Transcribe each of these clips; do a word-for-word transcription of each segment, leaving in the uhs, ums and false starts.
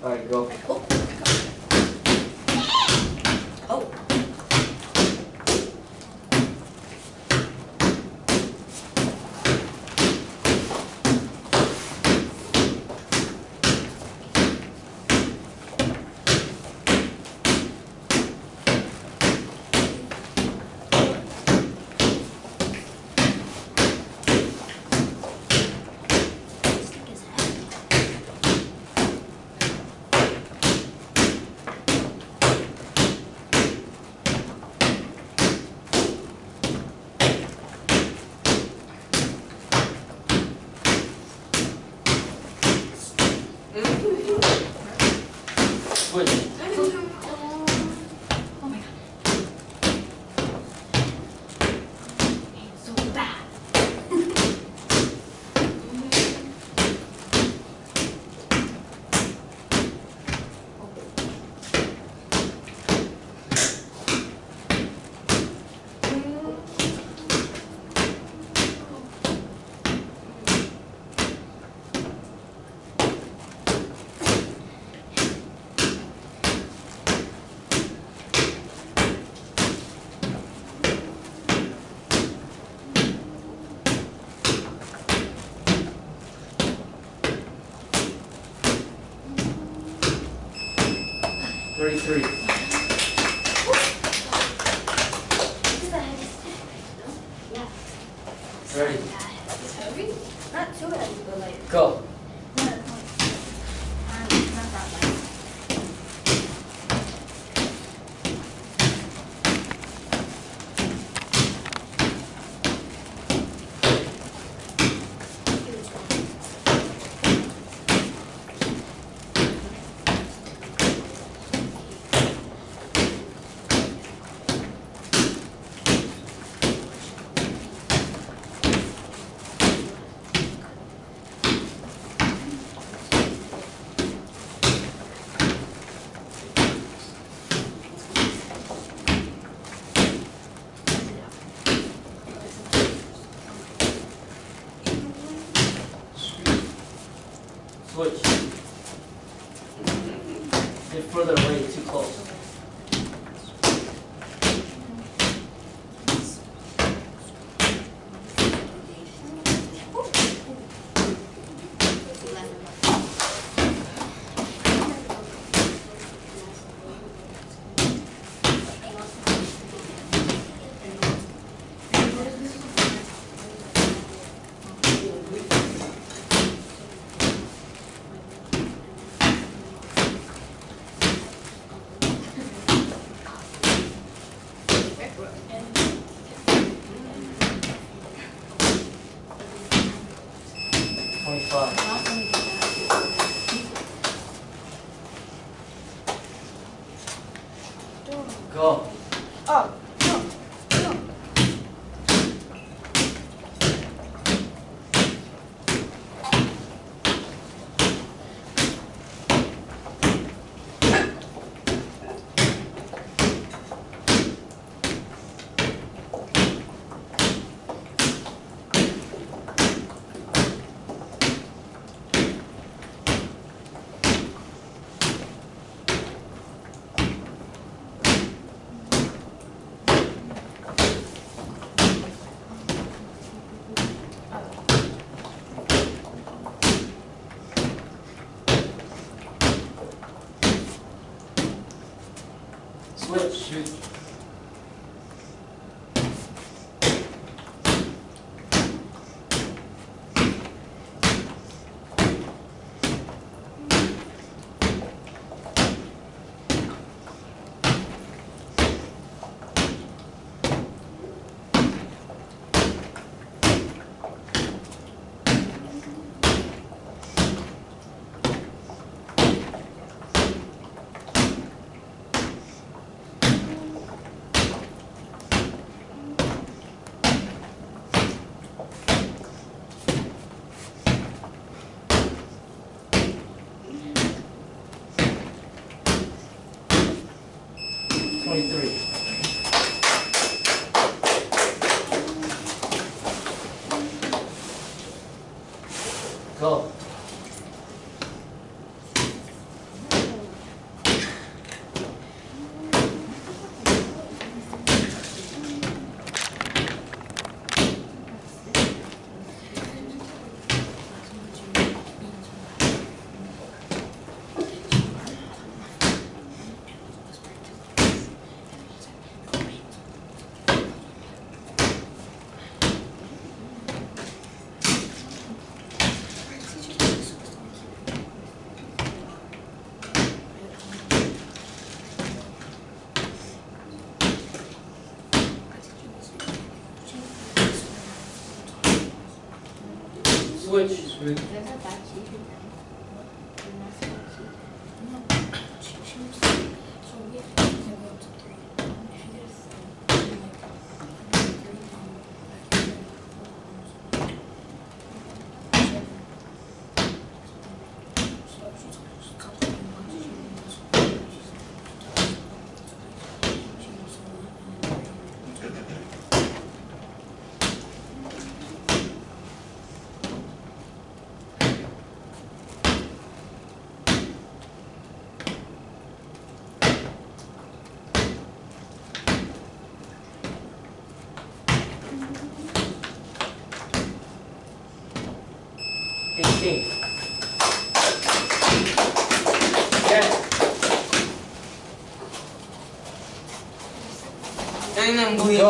All right, go. Oh. Oh. Three. Ready? Not too bad, but like... Go. Switch. Get further away, too close. Go. Up. Switch. Shoot. twenty-three. Go. 作曲人。요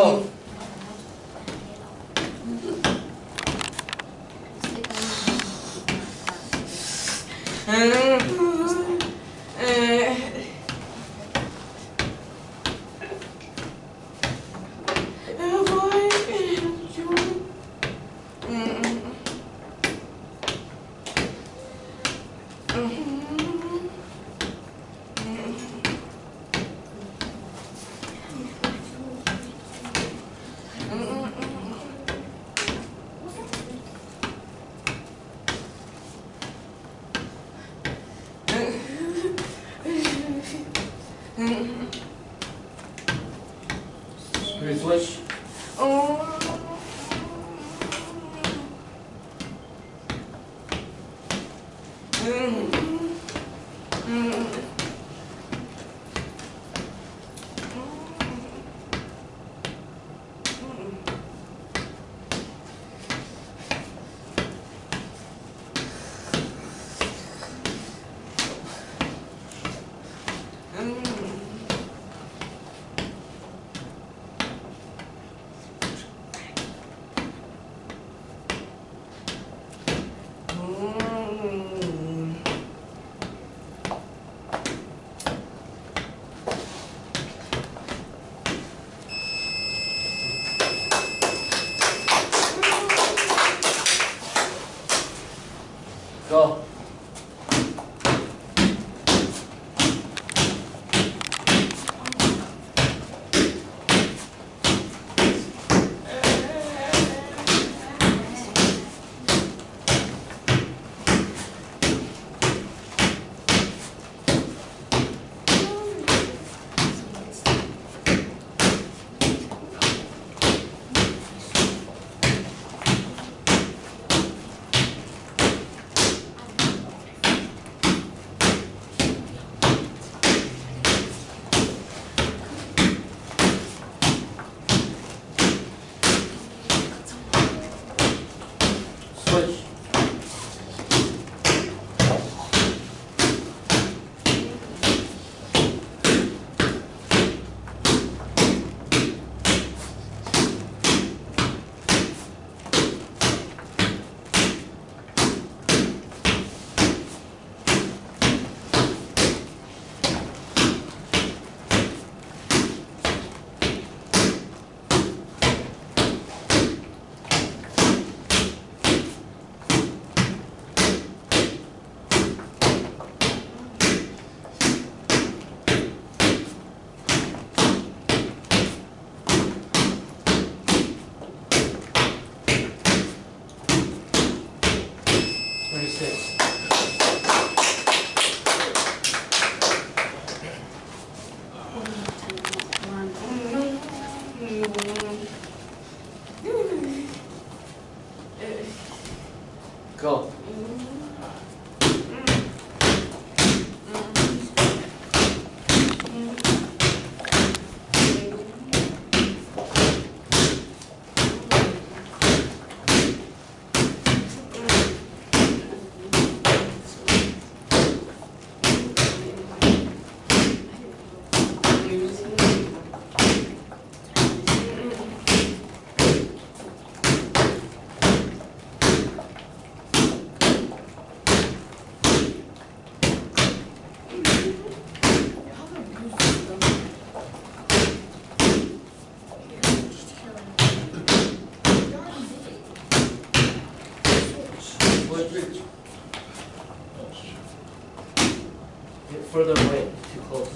further away, too close.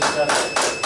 Thank you.